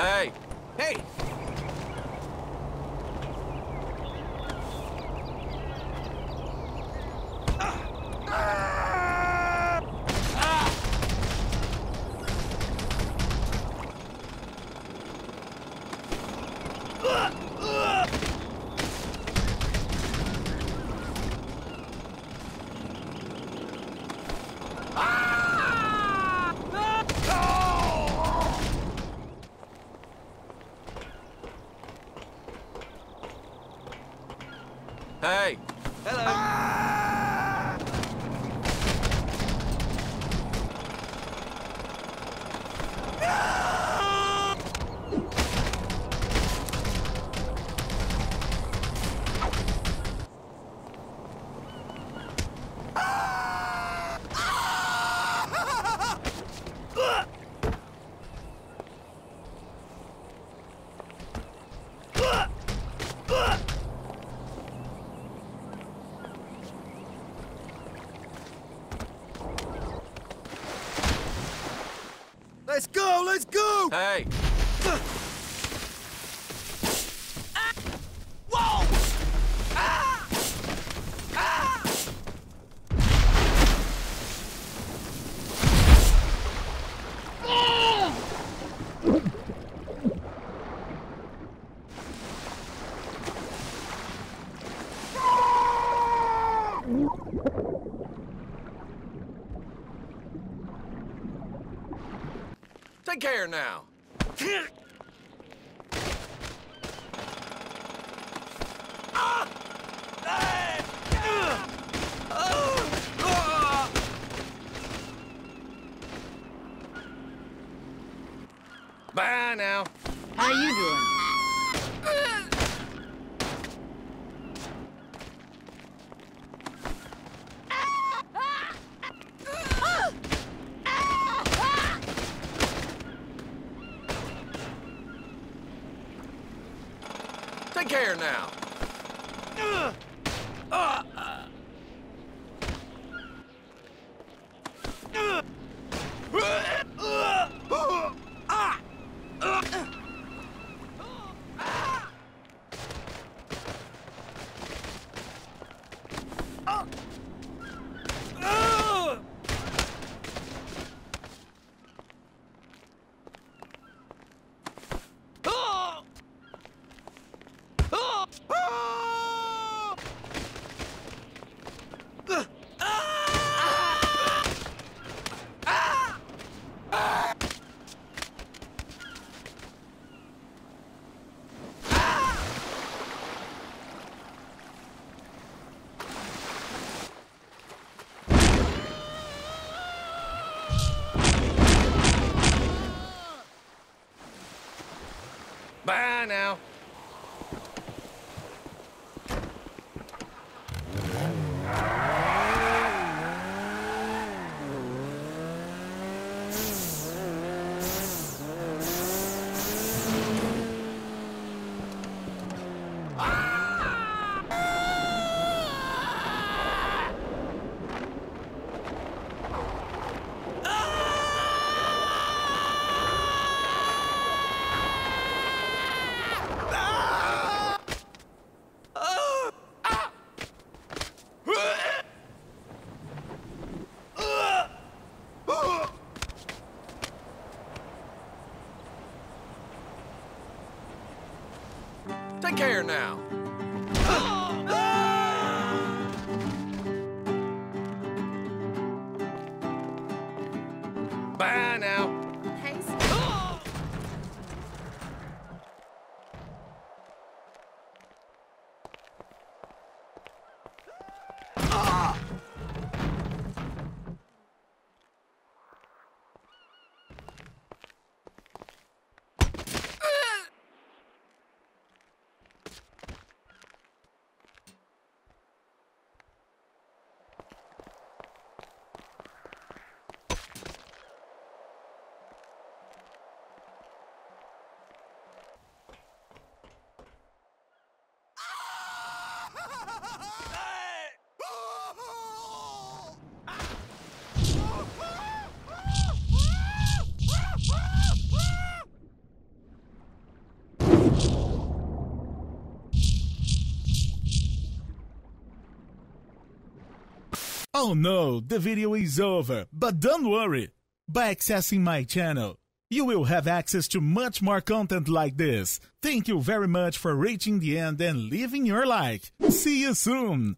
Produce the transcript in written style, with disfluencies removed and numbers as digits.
Hey! Hey! Hey! Hello! Ah! No! Ah! Ah! Let's go! Let's go! Hey! Ah. Whoa! Ah! Ah! Oh! Take care now. Bye now. How you doing? Take care now. Bye now. Take care now. Bye now. Thanks. Oh no, the video is over, but don't worry! By accessing my channel, you will have access to much more content like this. Thank you very much for reaching the end and leaving your like. See you soon!